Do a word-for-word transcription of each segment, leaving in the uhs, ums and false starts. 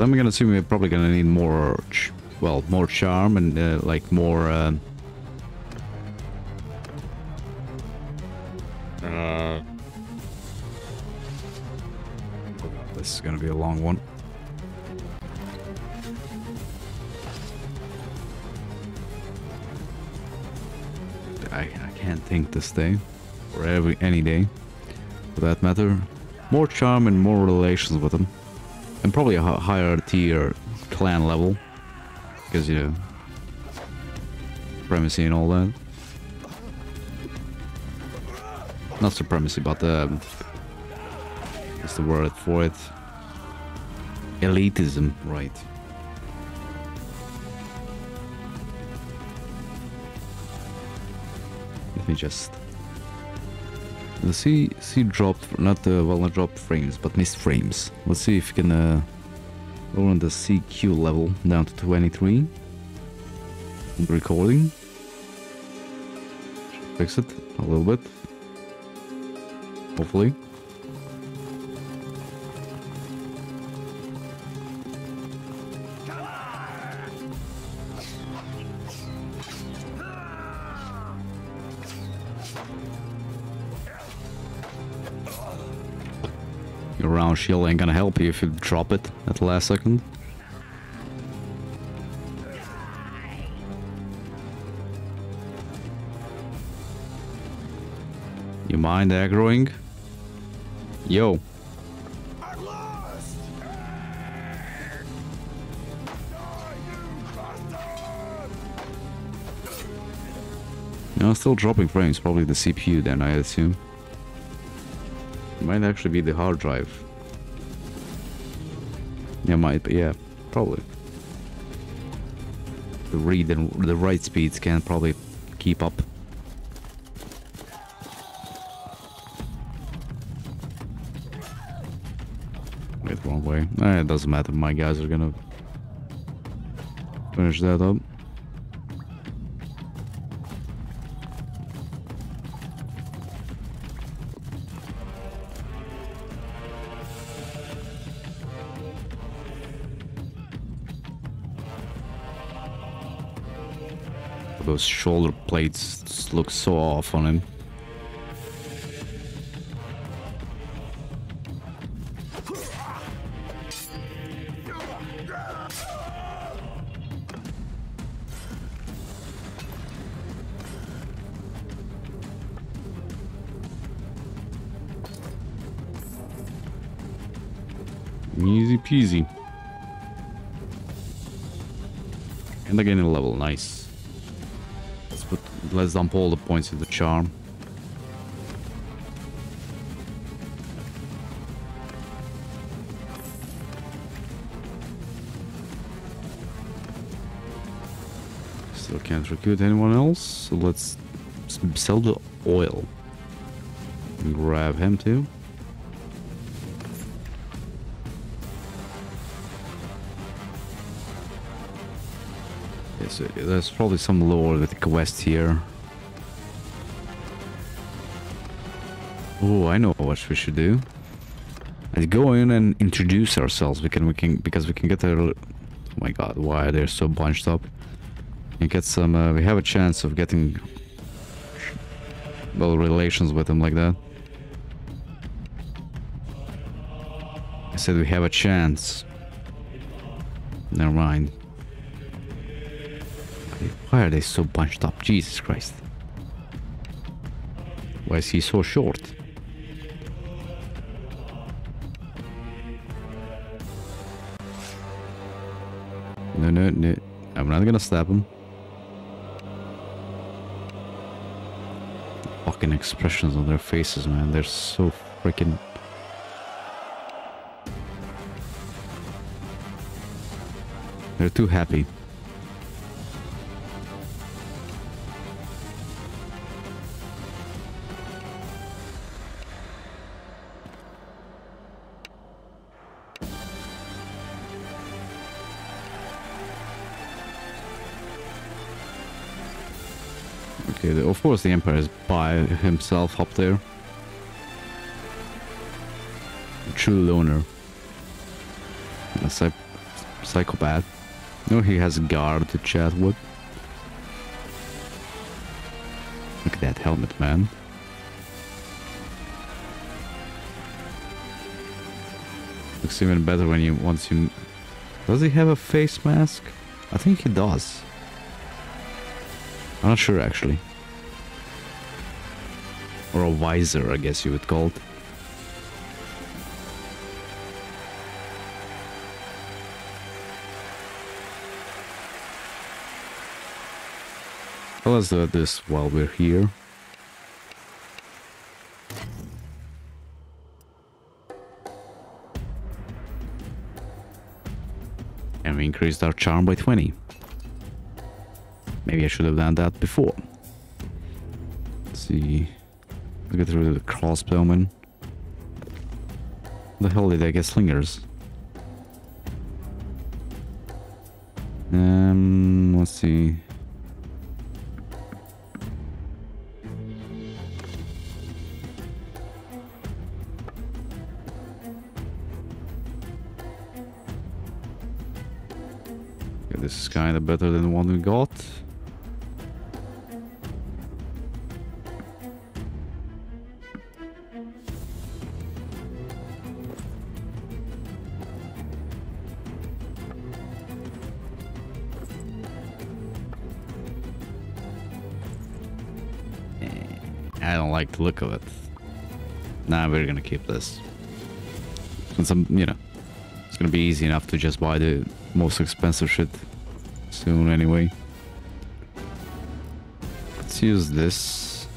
I'm gonna assume we're probably gonna need more, ch well, more charm and uh, like more. Uh, uh, this is gonna be a long one. I I can't think this day, or every any day, for that matter. More charm and more relations with them. And probably a higher tier clan level, because, you know, supremacy and all that. Not supremacy, but um, what's the word for it? Elitism, right. Let me just... Let's see, see dropped, not, uh, well, not dropped frames, but missed frames. Let's see if we can uh, lower the C Q level down to twenty-three. Recording. Should fix it a little bit. Hopefully. Round shield ain't gonna help you if you drop it at the last second. You mind aggroing? Yo. No, still dropping frames. Probably the C P U then, I assume. Might actually be the hard drive. Yeah, might be. Yeah, probably. The read and the write speeds can't probably keep up. Wait, wrong way. Eh, it doesn't matter. My guys are gonna finish that up. Those shoulder plates look so off on him. Easy peasy. And again, a level, nice. Let's dump all the points in the charm. Still can't recruit anyone else, so let's sell the oil. And grab him too. So there's probably some lore with the quest here. Oh, I know what we should do. Let's go in and introduce ourselves. We can, we can, because we can get a. Oh my God! Why they're so bunched up? And get some. Uh, we have a chance of getting well relations with them like that. I said we have a chance. Never mind. Why are they so bunched up? Jesus Christ. Why is he so short? No, no, no. I'm not gonna stab him. Fucking expressions on their faces, man. They're so freaking... They're too happy. Of course the Emperor is by himself up there. A true loner. Unless I Psychopath. No, he has guard to chat with. Look at that helmet, man. Looks even better when you once you. Does he have a face mask? I think he does. I'm not sure actually. Or a visor, I guess you would call it. Well, let's do this while we're here. And we increased our charm by twenty. Maybe I should have done that before. Let's see. Let's get rid of the crossbowmen. The hell did I get slingers? Um, let's see. Okay, this is kind of better than the one we got. The look of it. Nah, we're gonna keep this. And some, you know, it's gonna be easy enough to just buy the most expensive shit soon anyway. Let's use this.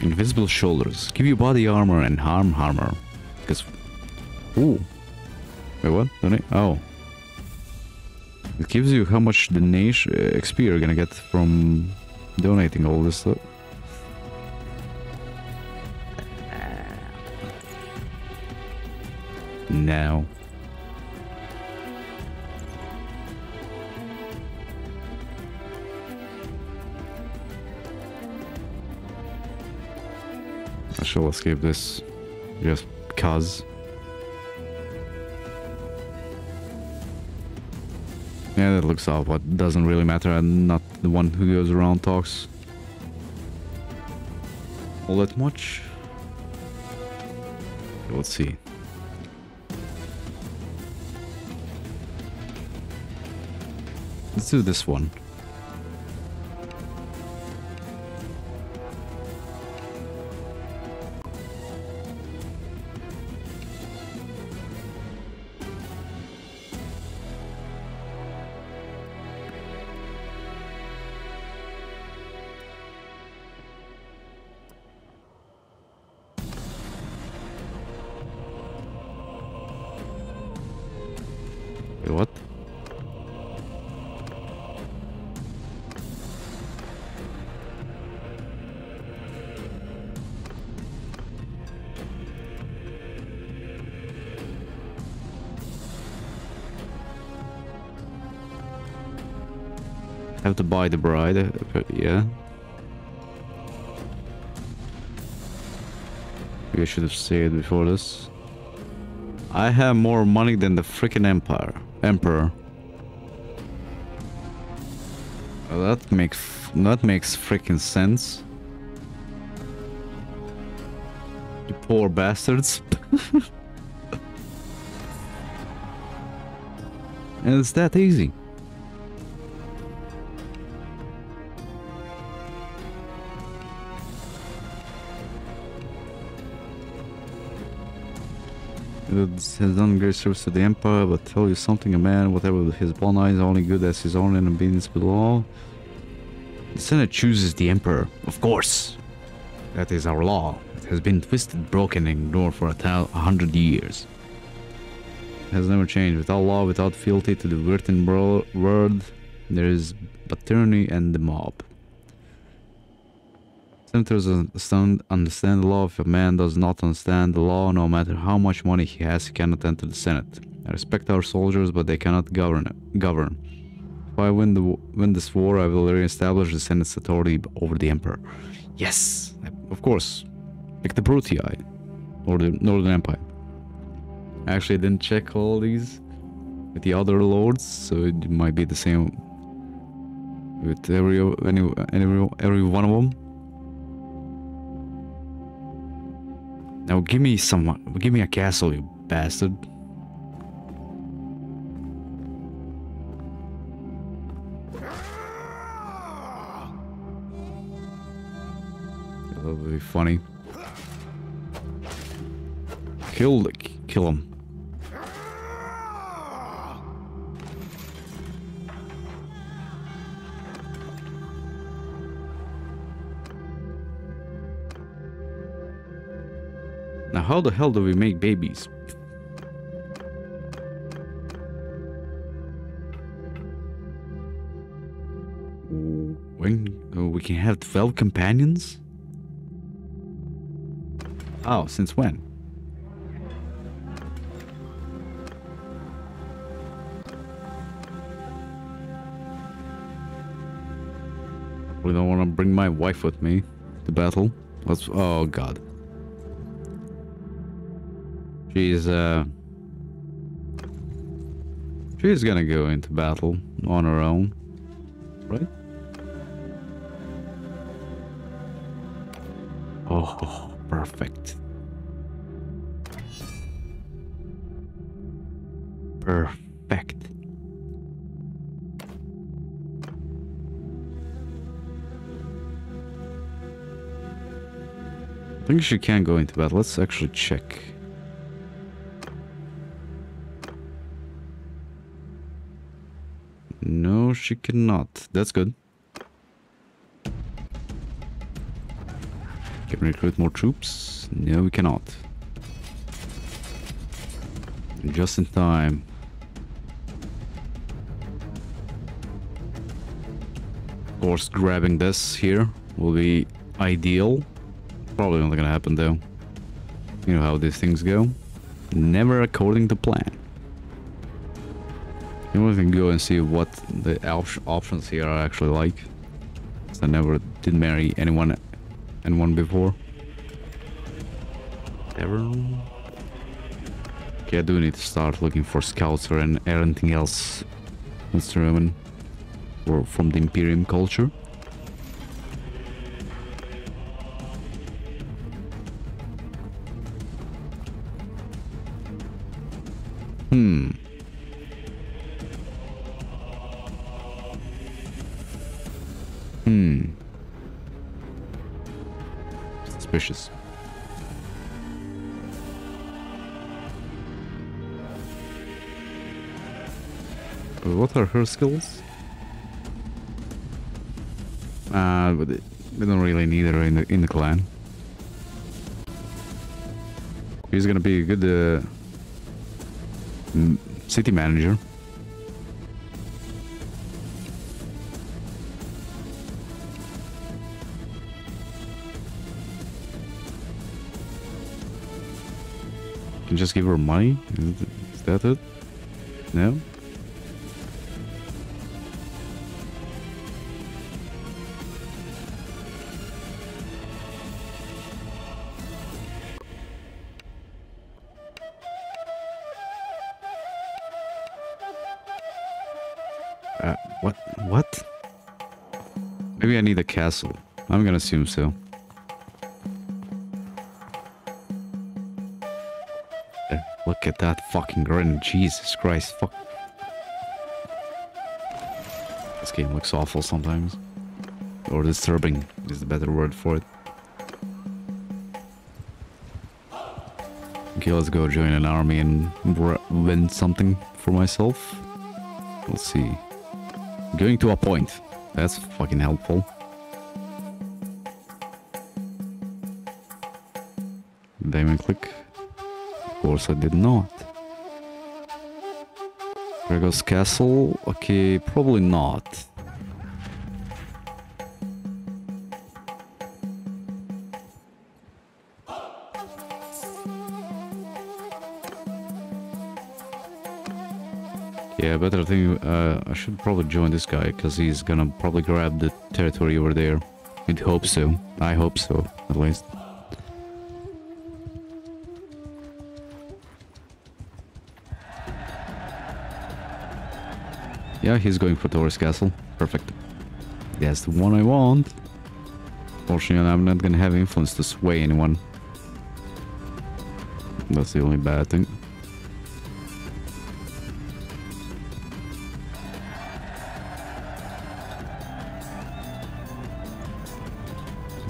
Invisible shoulders. Give you body armor and arm armor. Because... Ooh. Wait, what? Don't it? Oh. It gives you how much the nation uh, X P you're gonna get from donating all this stuff. No. I shall escape this just cause. Yeah, that looks off, but doesn't really matter. I'm not the one who goes around talks all that much. Let's see. Let's do this one. Have to buy the bride, yeah. Maybe I should have saved before this. I have more money than the freaking empire. Emperor. Well, that makes that makes freaking sense. You poor bastards. And it's that easy. Has done great service to the empire, but tell you something, a man, whatever his bond is, only good as his own and obedience below. The Senate chooses the emperor, of course. That is our law. It has been twisted, broken, and ignored for a hundred years. It has never changed. Without law, without fealty to the written word, there is but tyranny and the mob. Senators understand the law. If a man does not understand the law, no matter how much money he has, he cannot enter the Senate. I respect our soldiers, but they cannot govern. Govern. If I win, the, win this war, I will re-establish the Senate's authority over the Emperor. Yes, of course. like the Brutii or the Northern Empire. Actually, I didn't check all these with the other lords, so it might be the same with every any every, every one of them. Now give me someone, give me a castle, you bastard. That would be funny. Kill the, kill him. Now how the hell do we make babies? When oh, we can have twelve companions? Oh, since when? We don't want to bring my wife with me to battle. Let's, oh god. She's, uh... she's gonna go into battle on her own, right? Oh, perfect. Perfect. I think she can go into battle. Let's actually check. No, she cannot. That's good. Can we recruit more troops? No, we cannot. Just in time. Of course, grabbing this here will be ideal. Probably not gonna happen though. You know how these things go. Never according to plan. You know, we can go and see what the op options here are actually like. Because I never did marry anyone, anyone before. Ever? Okay, I do need to start looking for scouts or anything else that's Roman or from the Imperium culture. Hmm. Hmm. Suspicious. What are her skills? Uh, but we don't really need her in the in the clan. She's gonna be a good uh, city manager. Just give her money? Is that it? No? Uh, what? What? Maybe I need a castle. I'm gonna assume so. Look at that fucking grin. Jesus Christ, fuck. This game looks awful sometimes. Or disturbing is the better word for it. Okay, let's go join an army and win something for myself. Let's see. Going to a point. That's fucking helpful. Diamond click. Of course I did not. Gregor's castle? Okay, probably not. Yeah, better thing, uh, I should probably join this guy, because he's gonna probably grab the territory over there. You'd hope so. I hope so, at least. Yeah, he's going for Taurus Castle. Perfect. That's the one I want. Fortunately, I'm not gonna have influence to sway anyone. That's the only bad thing.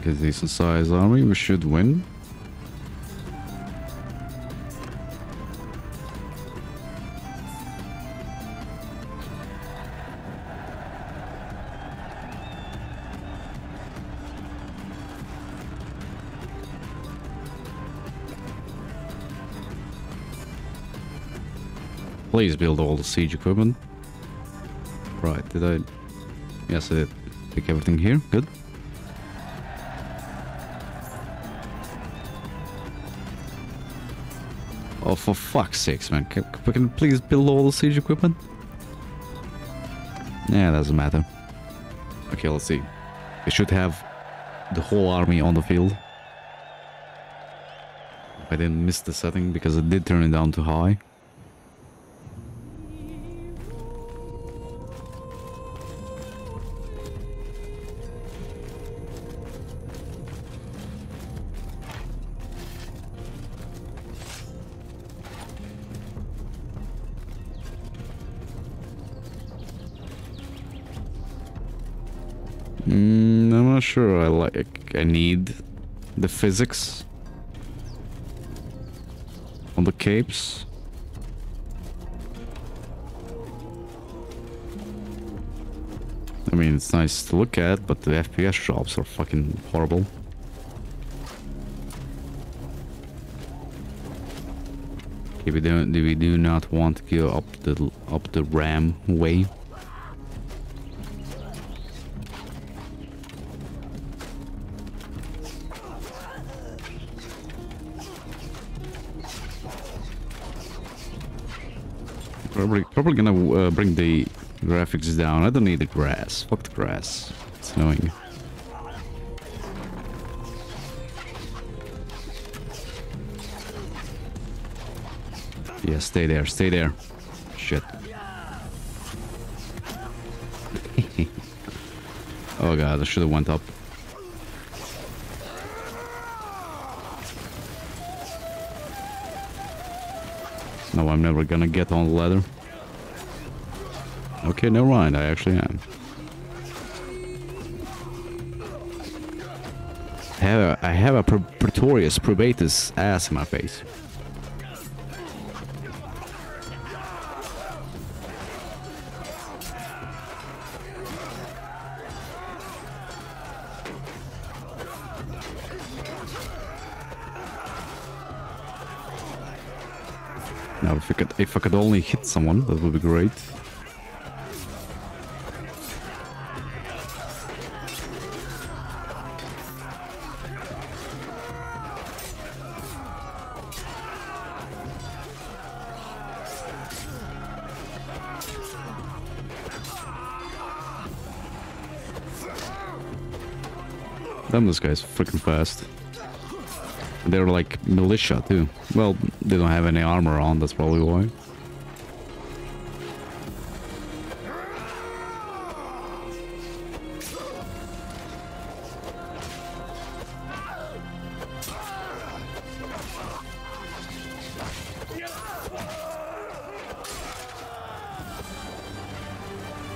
Get decent sized army, we should win. Please build all the siege equipment. Right, did I... Yes, I did. Take everything here, good. Oh, for fuck's sakes, man. Can, can we please build all the siege equipment? Yeah, doesn't matter. Okay, let's see. We should have the whole army on the field. I didn't miss the setting because I did turn it down too high. Sure, I like. I need the physics on the capes. I mean, it's nice to look at, but the F P S drops are fucking horrible. Okay, we don't. We do not want to go up the up the ram way. Probably, probably gonna uh, bring the graphics down. I don't need the grass. Fuck the grass. It's annoying. Yeah, stay there. Stay there. Shit. Oh god, I should've went up. No, I'm never gonna get on the ladder. Okay, never mind, I actually am. I have a, I have a pre Pretorius Probatus ass in my face. Now, if I could, if I could only hit someone, that would be great. Damn, this guy's freaking fast. They're like militia too. Well, they don't have any armor on, that's probably why.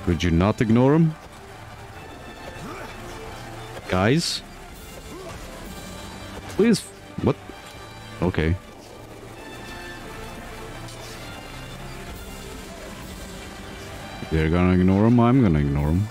Could you not ignore him? Guys? Please. What? Okay. If they're gonna ignore him, I'm gonna ignore him.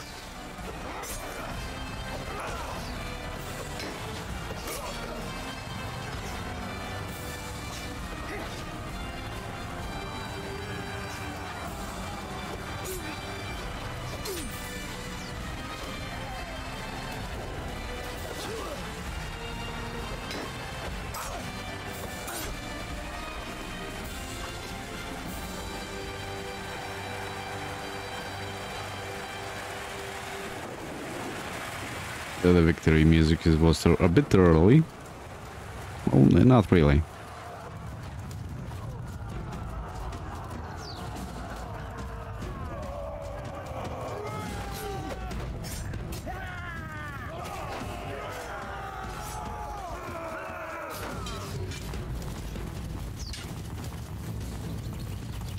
The victory music was a bit early. Well, not really.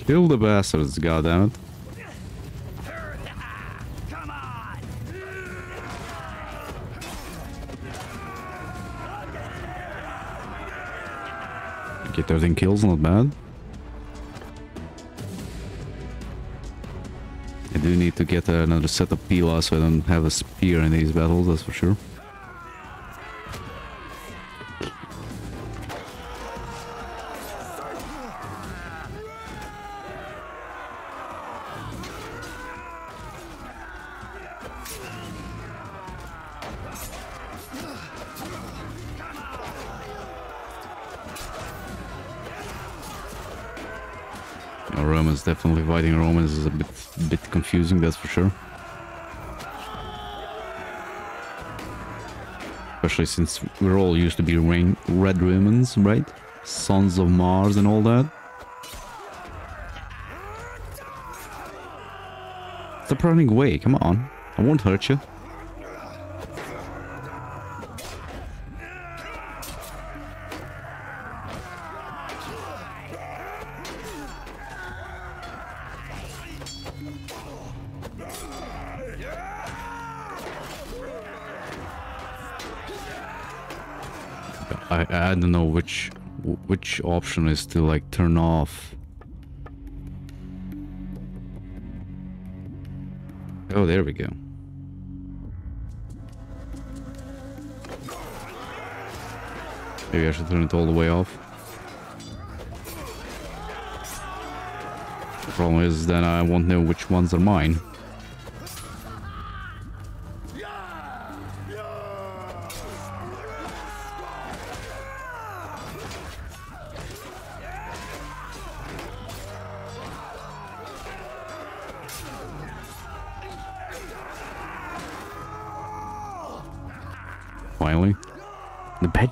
Kill the bastards, goddammit. Okay, thirteen kills, not bad. I do need to get another set of pila so I don't have a spear in these battles, that's for sure. Definitely fighting Romans is a bit bit confusing, that's for sure. Especially since we're all used to be rain, red Romans, right? Sons of Mars and all that. Stop running away, come on. I won't hurt you. I don't know which which option is to like turn off. Oh, there we go. Maybe I should turn it all the way off. The problem is then I won't know which ones are mine.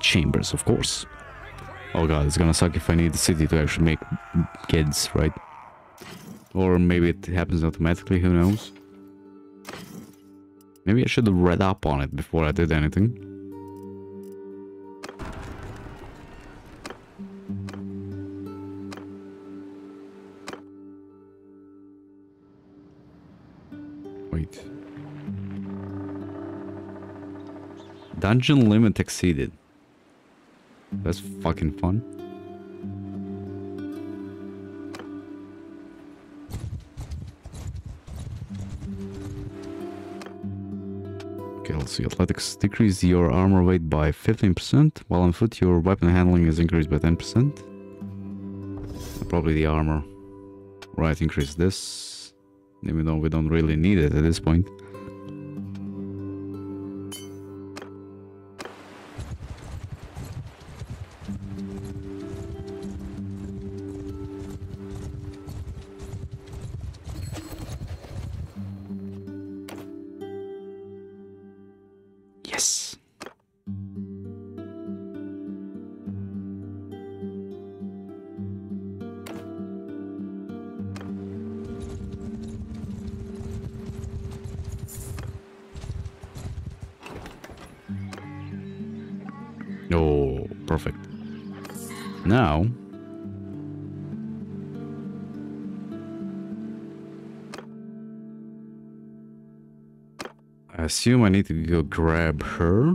Chambers, of course. Oh god, it's gonna suck if I need the city to actually make kids, right? Or maybe it happens automatically, who knows? Maybe I should have read up on it before I did anything. Wait. Dungeon limit exceeded. That's fucking fun. Okay, let's see. Athletics decrease your armor weight by fifteen percent. While on foot, your weapon handling is increased by ten percent. Probably the armor. Right, increase this. Even though we don't really need it at this point. Assume I need to go grab her.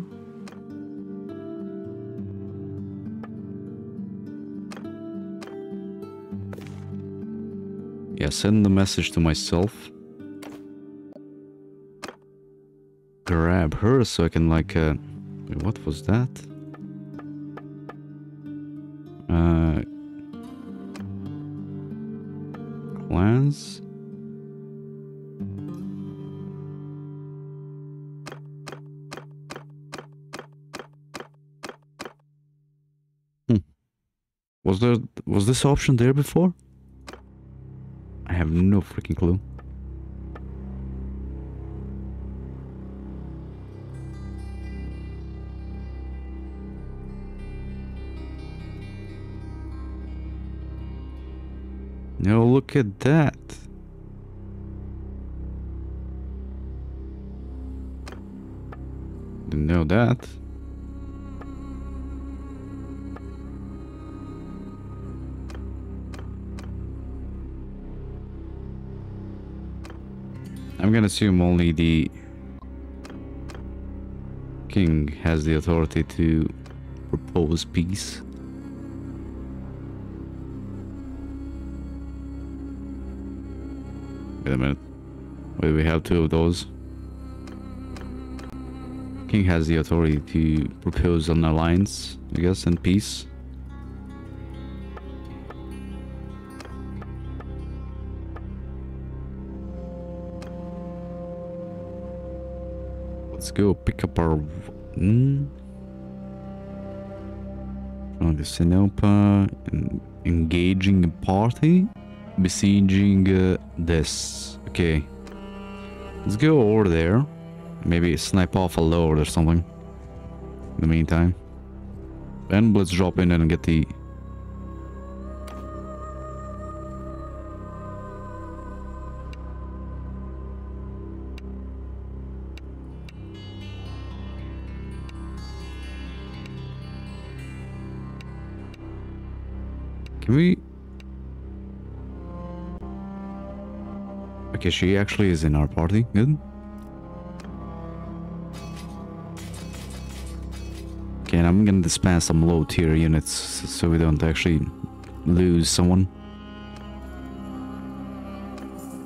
Yeah, send the message to myself. Grab her so I can like uh wait, what was that? Uh plans. Was there, was this option there before? I have no freaking clue. No, look at that. Didn't know that. I'm gonna assume only the king has the authority to propose peace. Wait a minute. Wait, we have two of those. King has the authority to propose an alliance, I guess, and peace. Let's go pick up our... Hmm? From the Sinopa, and engaging a party, besieging uh, this. Okay. Let's go over there. Maybe snipe off a lord or something in the meantime. Then let's drop in and get the... Can we... Okay, she actually is in our party. Good. Okay, and I'm gonna dispense some low tier units so we don't actually lose someone.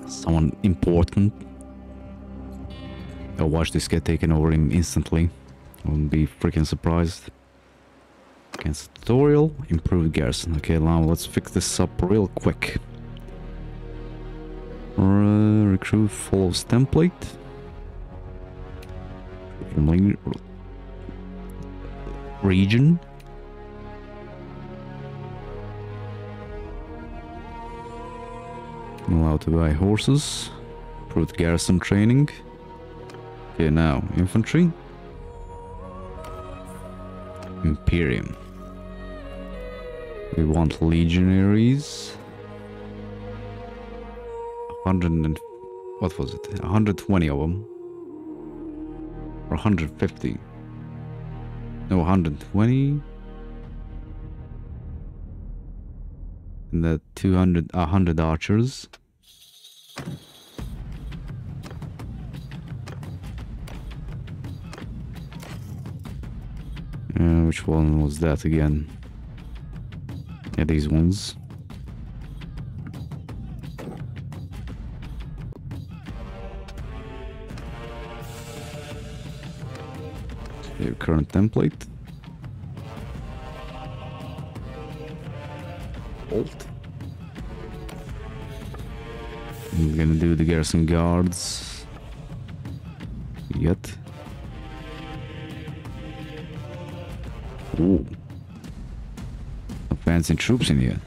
Someone important. Oh, watch this get taken over in instantly. I wouldn't be freaking surprised. Against tutorial, improved garrison. Okay, now let's fix this up real quick. Uh, recruit follows template. Region. Allowed to buy horses. Improved garrison training. Okay, now infantry. Imperium. We want legionaries. one hundred and what was it? one hundred twenty of them, or one hundred fifty? No, one hundred twenty. And the two hundred, one hundred archers. Uh, which one was that again? Yeah, these ones. Your current template. Alt. I'm gonna do the garrison guards. Yet. Ooh. Fancy troops in here.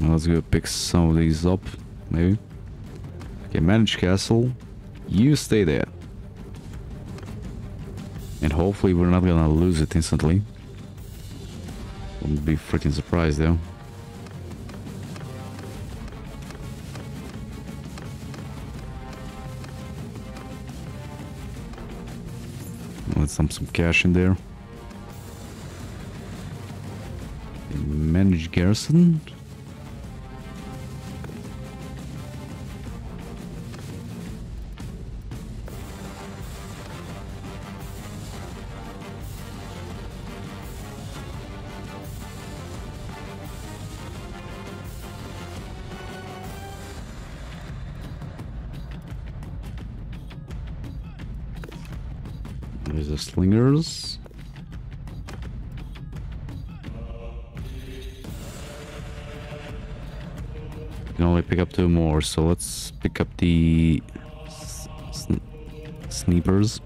Well, let's go pick some of these up, maybe. Okay, manage castle. You stay there. And hopefully we're not gonna lose it instantly. Wouldn't be freaking surprised though. Let's dump some cash in there. And manage garrison. Slingers. You can only pick up two more, so let's pick up the sn sneepers.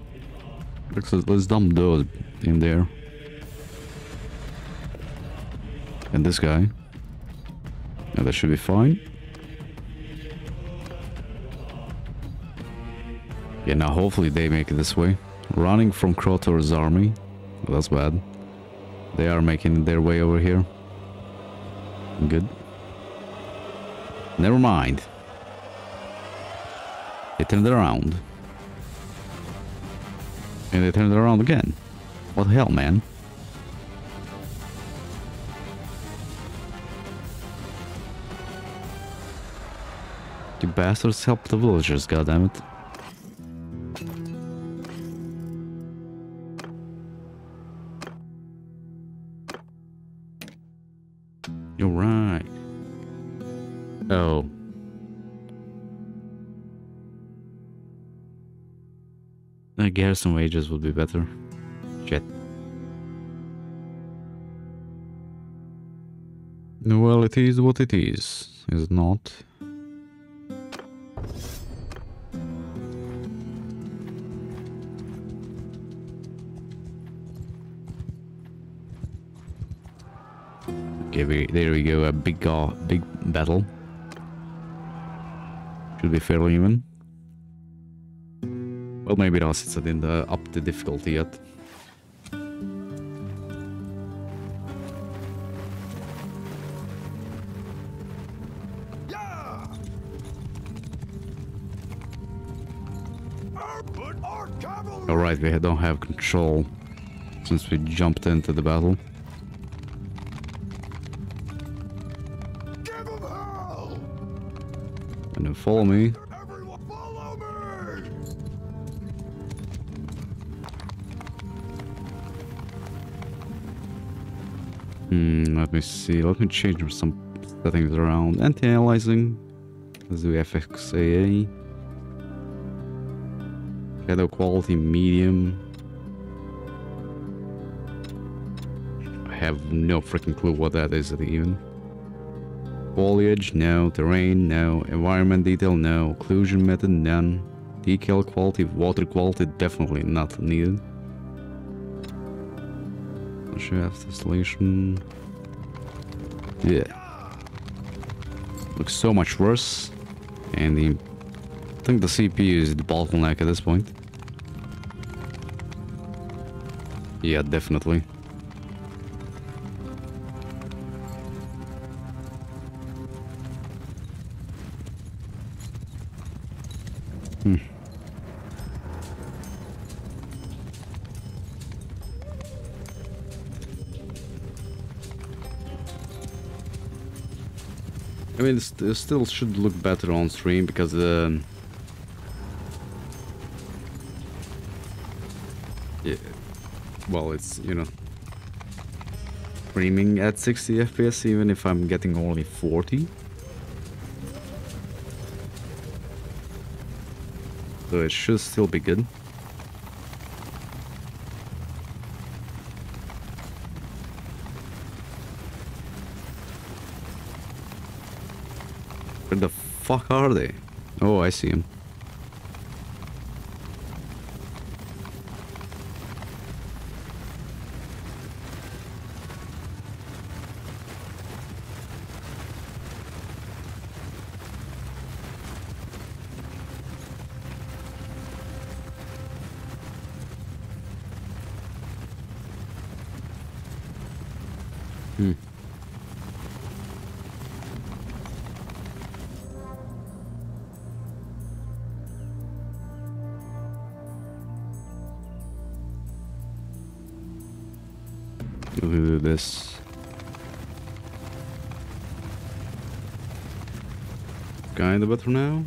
Let's, let's dump those in there. And this guy. Yeah, that should be fine. Yeah, now hopefully they make it this way. Running from Krotor's army. Well, that's bad. They are making their way over here. Good. Never mind. They turned around. And they turned around again. What the hell, man? You bastards help the villagers, goddammit. You're right. Oh. I guess some wages would be better. Shit. Well, it is what it is, is it not? Okay, we, there we go, a big, uh, big battle. Should be fairly even. Well, maybe not, since I didn't uh, up the difficulty yet. Alright, we don't have control since we jumped into the battle. And then follow me. Hmm, let me see, let me change some settings around. Anti-aliasing. Let's do F X A A. Shadow quality, medium. I have no freaking clue what that is even. Foliage, no. Terrain, no. Environment detail, no. Occlusion method, none. Decal quality, water quality, definitely not needed. Shaft installation. Yeah. Looks so much worse. And the, I think the C P U is the bottleneck at this point. Yeah, definitely. Hmm. I mean, it still should look better on stream because um, yeah, well, it's, you know, streaming at sixty F P S even if I'm getting only forty. So it should still be good. Where the fuck are they? Oh, I see him. Hmm. We'll do this. Kind of better now.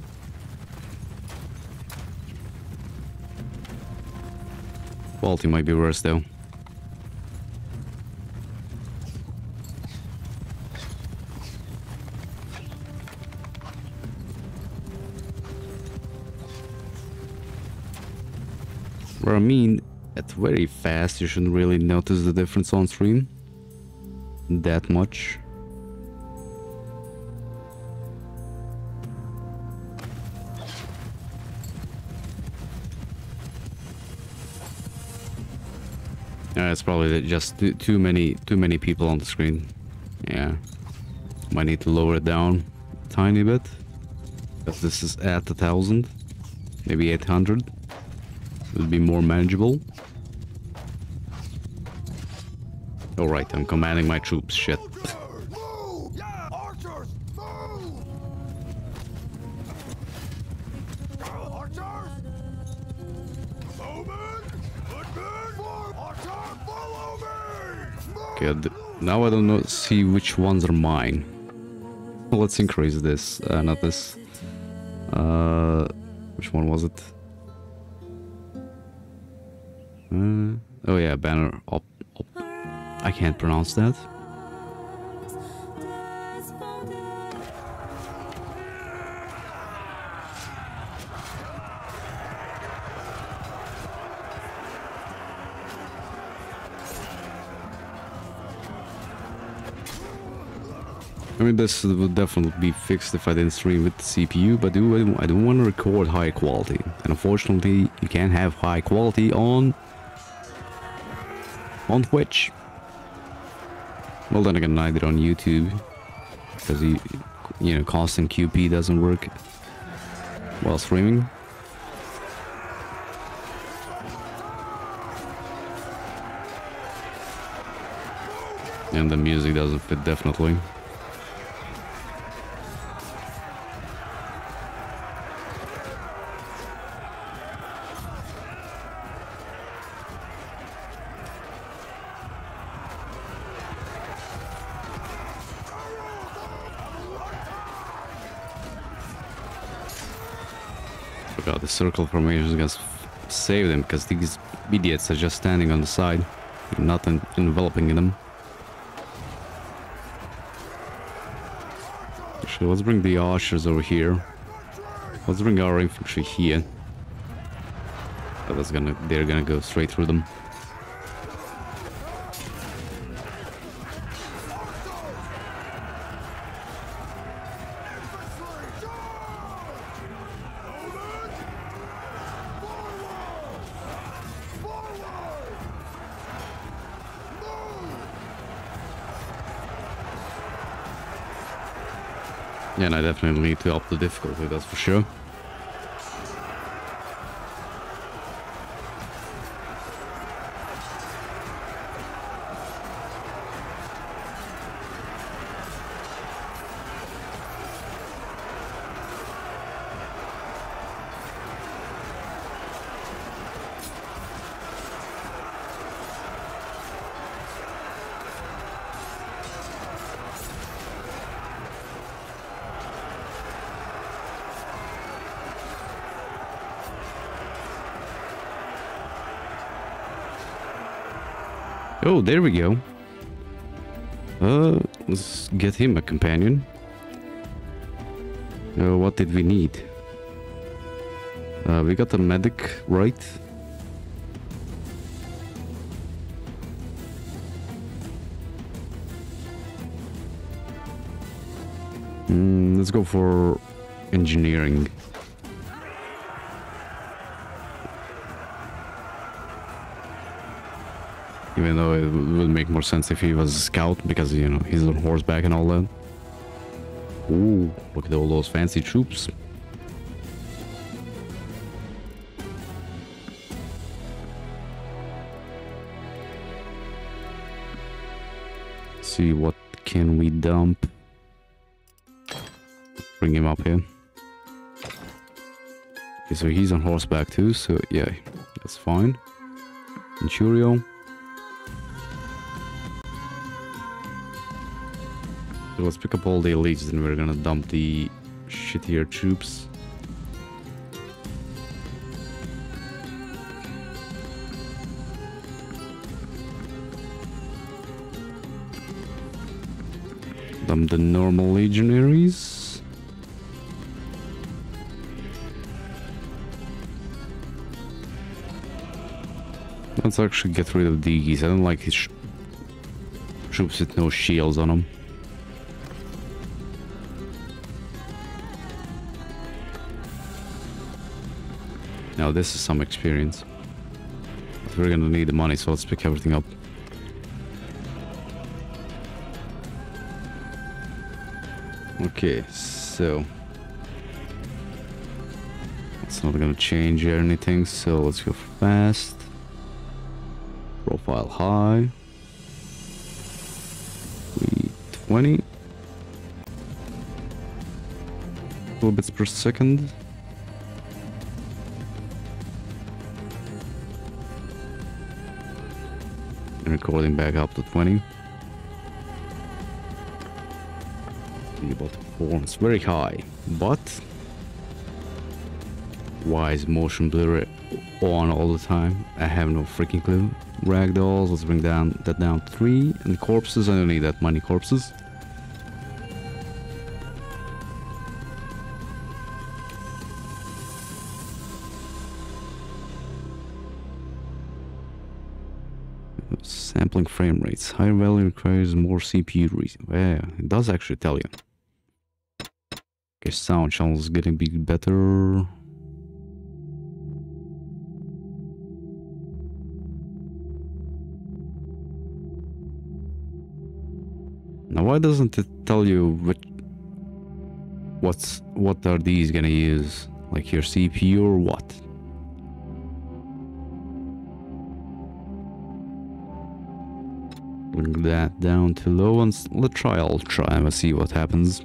Quality might be worse though. I mean, at very fast, you shouldn't really notice the difference on stream that much. Yeah, it's probably just too, too many, too many people on the screen. Yeah, might need to lower it down a tiny bit. Because this is at a thousand, maybe eight hundred. Would be more manageable. Alright, I'm commanding my troops, shit. Okay, now I don't know, see which ones are mine. Let's increase this, uh, not this. Uh, which one was it? Uh, oh yeah, banner op, op. I can't pronounce that. I mean, this would definitely be fixed if I didn't stream with the C P U, but do I don't want to record high quality, and unfortunately, you can't have high quality on on Twitch. Well, then again, neither on YouTube, because you you know constant Q P doesn't work while streaming. And the music doesn't fit, definitely. God, the circle formation is gonna save them, because these idiots are just standing on the side, not en enveloping them. Actually, let's bring the archers over here. Let's bring our infantry here. Oh, that's gonna, they're gonna go straight through them. Yeah, and I definitely need to up the difficulty, that's for sure. Oh, there we go. Uh, let's get him a companion. Uh, what did we need? Uh, we got a medic, right? Mm, let's go for engineering. Even though it would make more sense if he was a scout, because, you know, he's on horseback and all that. Ooh, look at all those fancy troops. Let's see, what can we dump? Bring him up here. Okay, so he's on horseback too, so yeah, that's fine. And Churio. Let's pick up all the elites, then we're gonna dump the shittier troops. Dump the normal legionaries. Let's actually get rid of these. I don't like his troops with no shields on them. Now this is some experience. But we're gonna need the money, so let's pick everything up. Okay, so it's not gonna change or anything, so let's go fast. Profile high. twenty kilobits per second. Recording back up to twenty. Be about four. It's very high, but why is motion blur on all the time? I have no freaking clue. Ragdolls, let's bring down that down three. And corpses, I don't need that many corpses. Sampling frame rates. Higher value requires more C P U reason. Yeah, it does actually tell you. Okay, sound channel is getting a bit better. Now, why doesn't it tell you what what's what are these gonna use? Like your C P U or what? Bring that down to low and let's try ultra and see what happens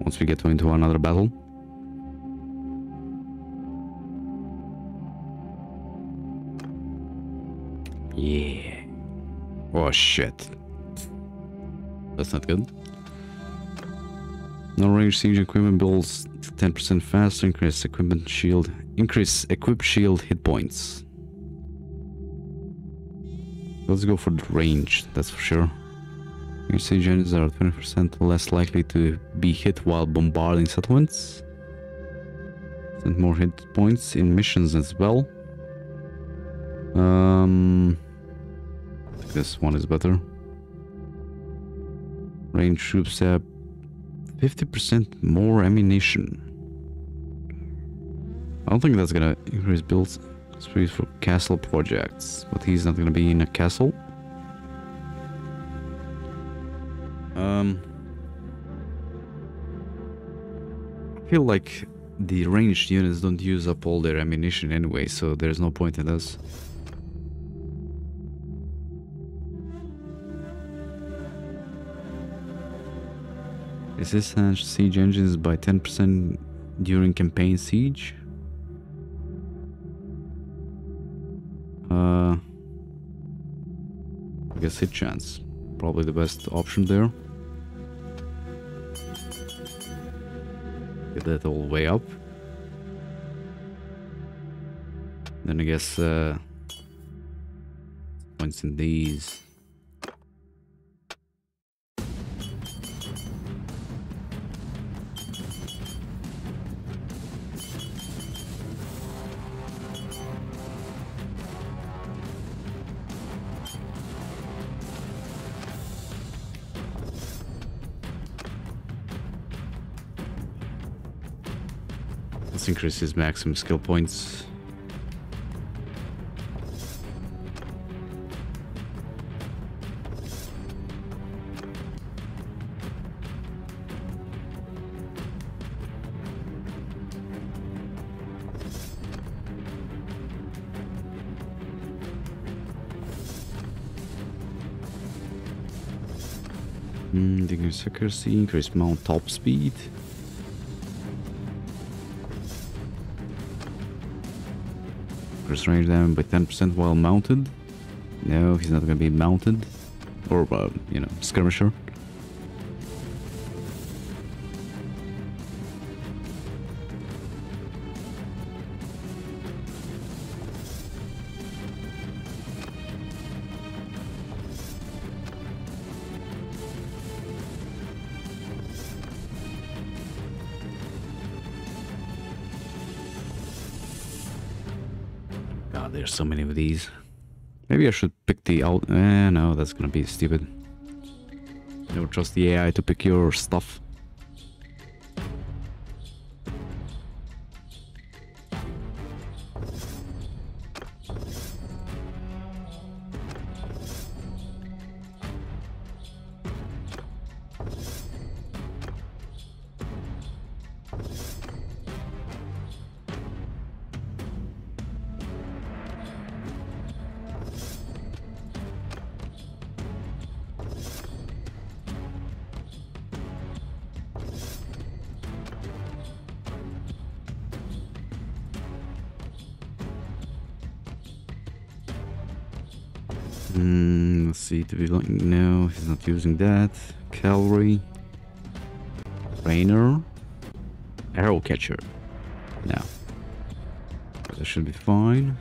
once we get into another battle. Yeah. Oh shit. That's not good. No range siege equipment builds ten percent faster, increase equipment shield, increase equip shield hit points. Let's go for the range, that's for sure. Range siege engines are twenty percent less likely to be hit while bombarding settlements. And more hit points in missions as well. Um, I think this one is better. Range troops have fifty percent more ammunition. I don't think that's gonna increase build speed for castle projects, but he's not gonna be in a castle. Um, I feel like the ranged units don't use up all their ammunition anyway, so there's no point in this. Resistance siege engines by ten percent during campaign siege. Uh, I guess hit chance. Probably the best option there. Get that all the way up. Then I guess uh, points in these. Increase his maximum skill points. Mm, decrease accuracy, increase mount top speed. Range damage by ten percent while mounted. No, he's not gonna be mounted. Or, uh, you know, skirmisher. So many of these. Maybe I should pick the out. Eh, no, that's gonna be stupid. Never trust the A I to pick your stuff. No, he's not using that. Cavalry, Rainer, Arrow Catcher. No. That should be fine.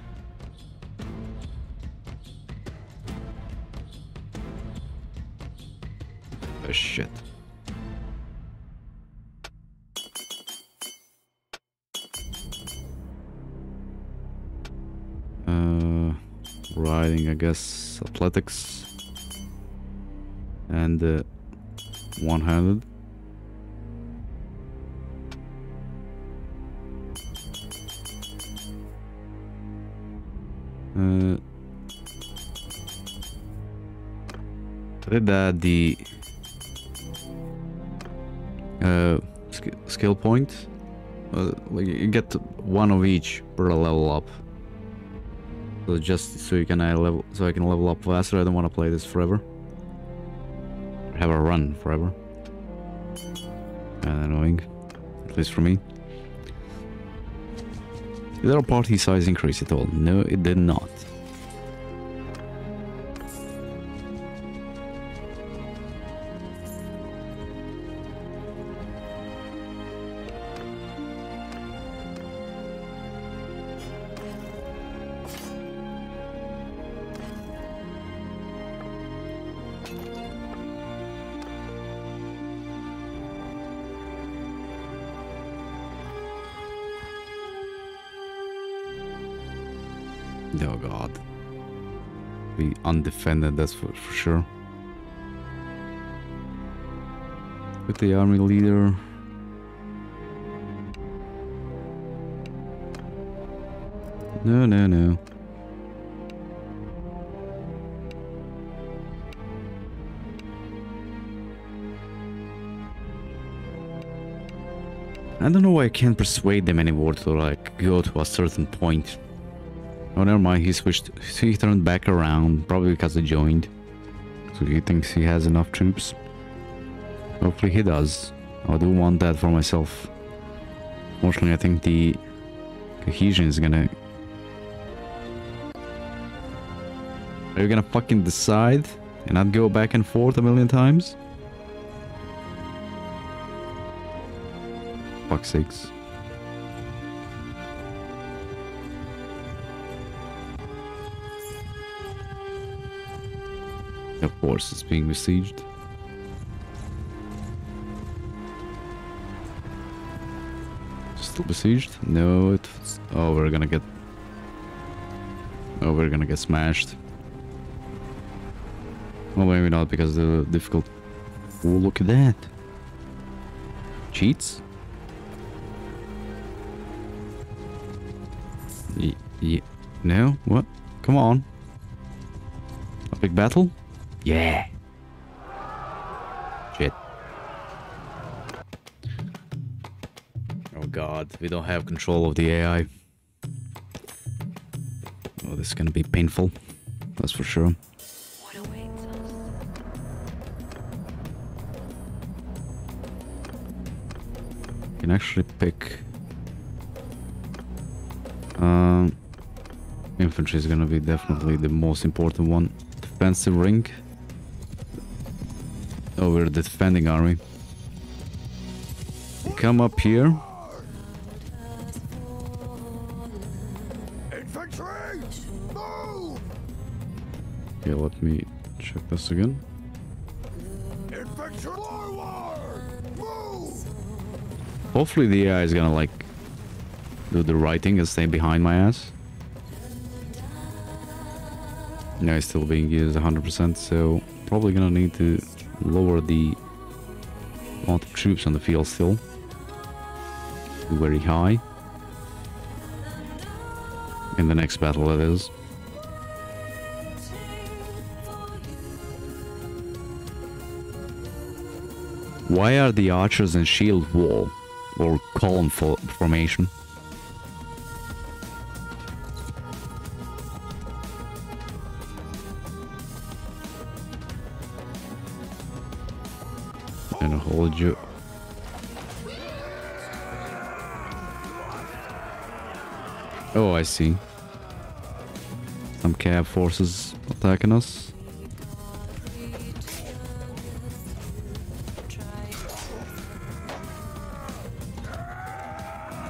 Oh, shit. Uh, riding, I guess, athletics. And uh, one-handed. Uh, that the uh, sk skill point, uh, like you get one of each per level up. So just so you can I level, so I can level up faster. I don't want to play this forever. Have a run forever. And annoying, at least for me. Did our party size increase at all? No, it did not. Undefended, that's for, for sure. With the army leader. No, no, no. I don't know why I can't persuade them anymore to like go to a certain point. Oh, never mind, he switched, he turned back around, probably because he joined. So he thinks he has enough troops. Hopefully he does. I do want that for myself. Fortunately, I think the cohesion is gonna... Are you gonna fucking decide and not go back and forth a million times? Fuck's sakes. Of course, it's being besieged. Still besieged? No, it's... Oh, we're gonna get... Oh, we're gonna get smashed. Well, maybe not, because the difficult... Oh, look at that! Cheats? Y- y- No? What? Come on! A big battle? Yeah. Shit. Oh god, we don't have control of the A I. Oh, this is gonna be painful. That's for sure. What awaits us? You can actually pick... Um, infantry is gonna be definitely the most important one. Defensive ring. Oh, we're the defending army. We come up here. Infantry, move! Okay, let me check this again. Infantry, forward, move! Hopefully the A I is gonna like do the right thing and stay behind my ass. No, it's still being used one hundred percent, so probably gonna need to lower the amount of troops on the field still. Very high. In the next battle, that is. Why are the archers in shield wall or column fo- formation? You. Oh, I see. Some cab forces attacking us.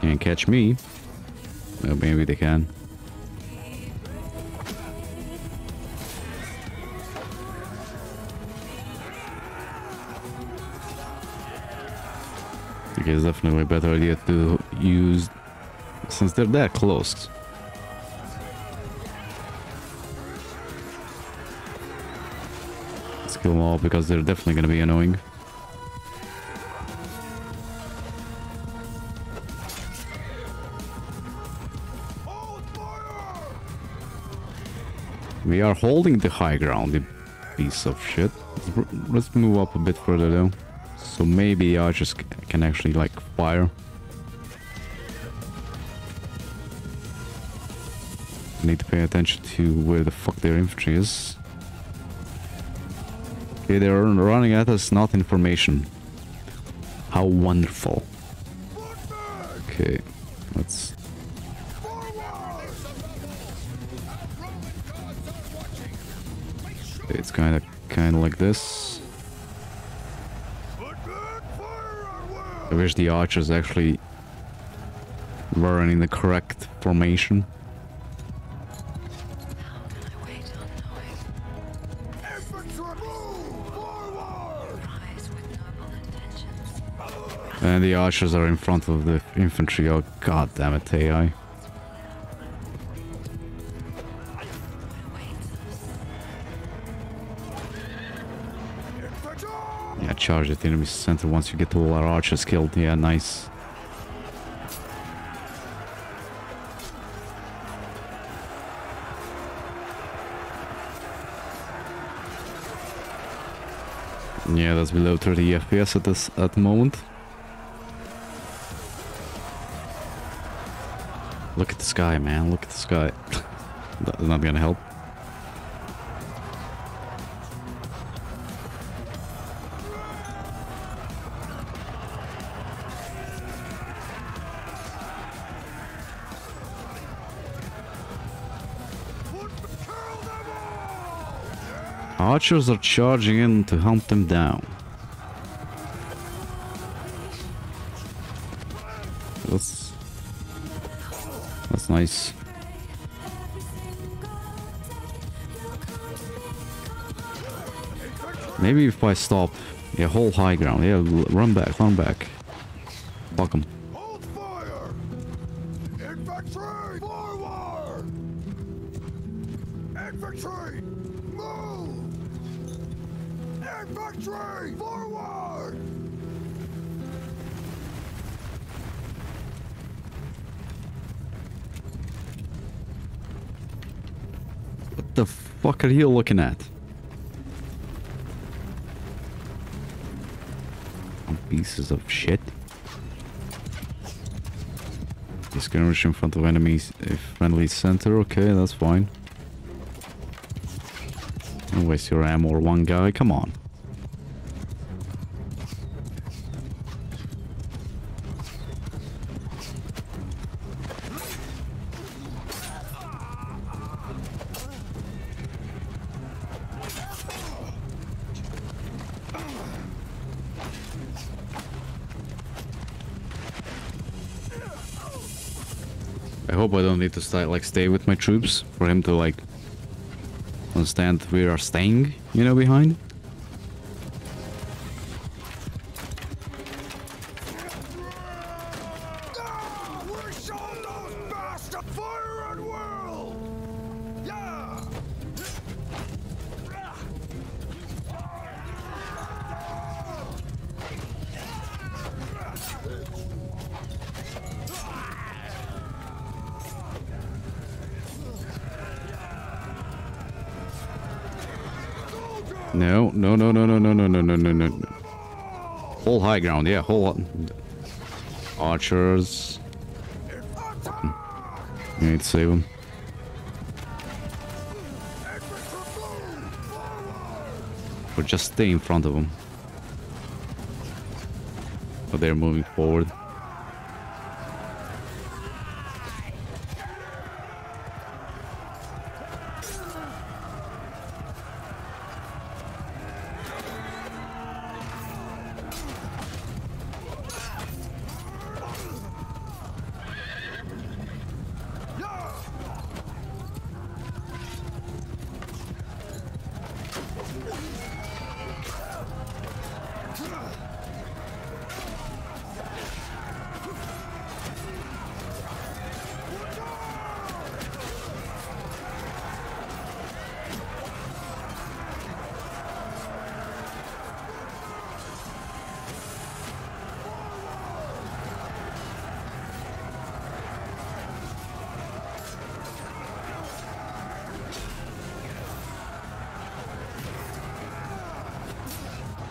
Can't catch me. Well, maybe they can. Okay, it's definitely a better idea to use, since they're that close. Let's kill them all, because they're definitely gonna be annoying. We are holding the high ground, you piece of shit. Let's, let's move up a bit further though. So maybe I just can actually like fire. Need to pay attention to where the fuck their infantry is. Okay, they're running at us, not in formation. How wonderful. Okay, let's... It's kind of, kind of like this. I wish the archers actually weren't in the correct formation. And the archers are in front of the infantry. Oh, god damn it, A I. Charge at the enemy center once you get all our archers killed. Yeah, nice. Yeah, that's below thirty F P S at this at the moment. Look at the sky, man. Look at the sky. That's not gonna help. Archers are charging in to hunt them down. That's, that's nice. Maybe if I stop, yeah, hold high ground. Yeah, run back, run back. Fuck 'em. What are you looking at? Pieces of shit. Skirmish in front of enemies, a friendly center. Okay, that's fine. Don't waste your ammo or one guy. Come on. I don't need to start, like, stay with my troops for him to like understand we are staying, you know, behind. No, no, no, no, no, no, no, no, no, no, no. Whole high ground, yeah, whole archers. You need to save them. Or just stay in front of them. But they're moving forward.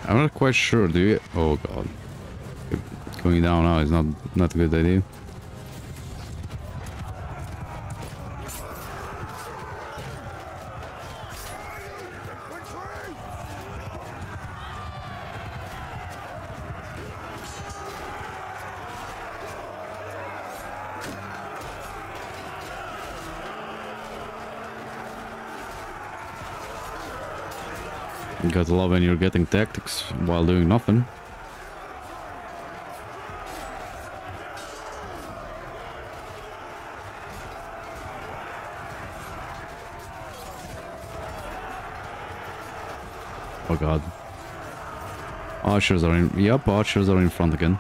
I'm not quite sure, do you? Oh god. Going down now is not, not a good idea. Gotta love when you're getting tactics while doing nothing. Oh god. Archers are in... Yep, archers are in front again.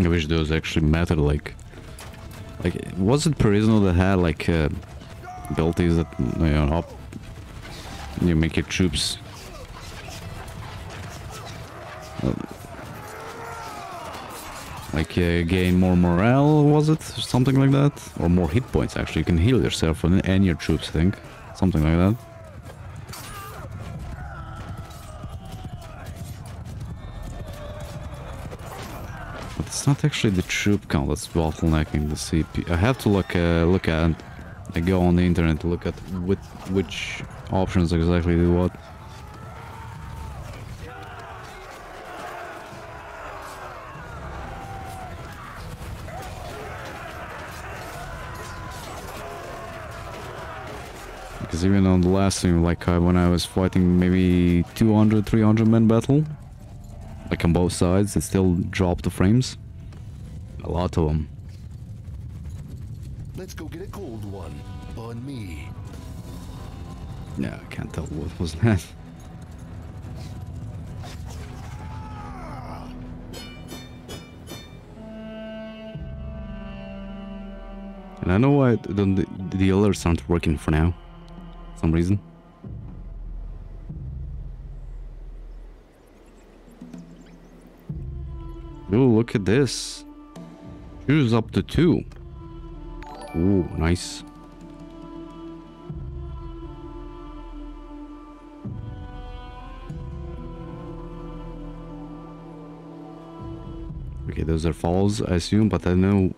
I wish those actually matter, like... Like, was it Parisno that had, like, uh, abilities that, you know, up... You make your troops... Uh, like, uh, gain more morale, was it? Something like that? Or more hit points, actually. You can heal yourself and, and your troops, I think. Something like that. It's not actually the troop count that's bottlenecking the C P. I have to look uh, look at, I go on the internet to look at which, which options exactly do what. Because even on the last stream, like uh, when I was fighting maybe two hundred, three hundred men battle, like on both sides, it still dropped the frames. A lot of them. Let's go get a cold one on me. No, I can't tell what was that. And I know why don't the, the alerts aren't working for now, for some reason. Ooh, look at this. Choose up to two. Ooh, nice. Okay, those are falls, I assume, but I know...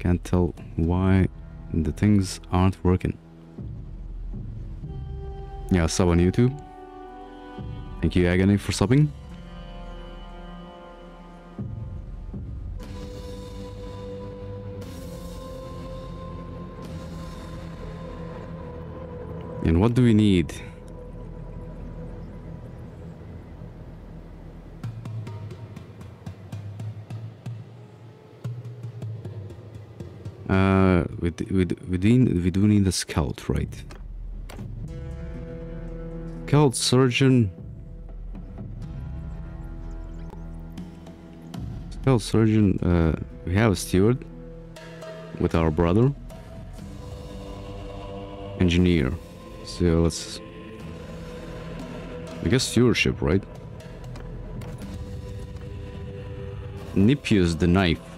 Can't tell why the things aren't working. Yeah, sub on YouTube. Thank you, Agony, for subbing. And what do we need? Uh, we d we d we, d we do need a scout, right? Scout, surgeon, scout, surgeon. Uh, we have a steward with our brother, engineer. So let's, I guess, stewardship, right? Nipius the knife.